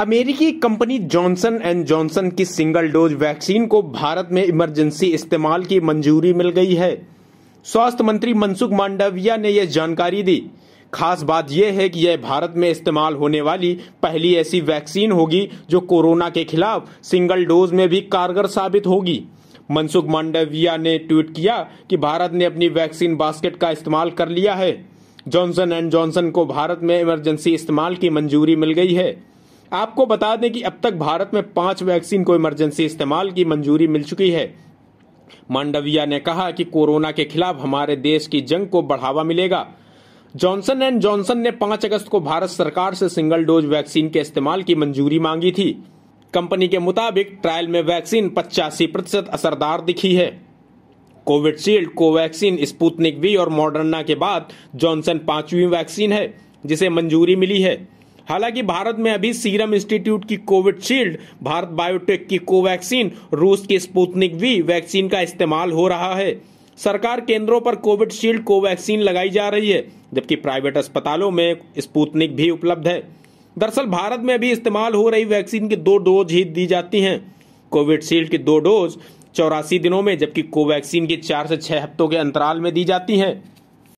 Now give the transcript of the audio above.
अमेरिकी company Johnson and Johnson की single dose vaccine को भारत में इमरजेंसी इस्तेमाल की मंजूरी मिल गई है। स्वास्थ्य मंत्री मनसुख मांडविया ने यह जानकारी दी। खास बात यह है कि यह भारत में इस्तेमाल होने वाली पहली ऐसी वैक्सीन होगी जो कोरोना के खिलाफ सिंगल डोज में भी कारगर साबित होगी। मनसुख मांडविया ने ट्वीट किया कि भारत ने अपनी वैक्सीन बास्केट का इस्तेमाल कर लिया है। जॉनसन एंड जॉनसन को भारत में इमरजेंसी इस्तेमाल की मंजूरी मिल गई है। आपको बता दें कि अब तक भारत में 5 वैक्सीन को इमरजेंसी इस्तेमाल की मंजूरी मिल चुकी है। मांडविया ने कहा कि कोरोना के खिलाफ हमारे देश की जंग को बढ़ावा मिलेगा। जॉनसन एंड जॉनसन ने 5 अगस्त को भारत सरकार से सिंगल डोज वैक्सीन के इस्तेमाल की मंजूरी मांगी थी। कंपनी के मुताबिक ट्रायल में वैक्सीन 85% असरदार दिखी है। कोविशील्ड, कोवैक्सिन, स्पुतनिक वी और मॉडर्ना के बाद जॉनसन 5वीं वैक्सीन है जिसे मंजूरी मिली है। हालांकि भारत में अभी सीरम इंस्टीट्यूट की कोविशील्ड, भारत बायोटेक की कोवैक्सिन, रूस की स्पुतनिक वी वैक्सीन का इस्तेमाल हो रहा है। सरकार केंद्रों पर कोविशील्ड, कोवैक्सिन लगाई जा रही है, जबकि प्राइवेट अस्पतालों में स्पुतनिक भी उपलब्ध है। दरअसल भारत में अभी इस्तेमाल हो रही वैक्सीन की 2 डोज ही दी जाती हैं। कोविशील्ड की 2 डोज 84 दिनों में, जबकि कोवैक्सिन की 4 से 6 हफ्तों के अंतराल में दी जाती हैं।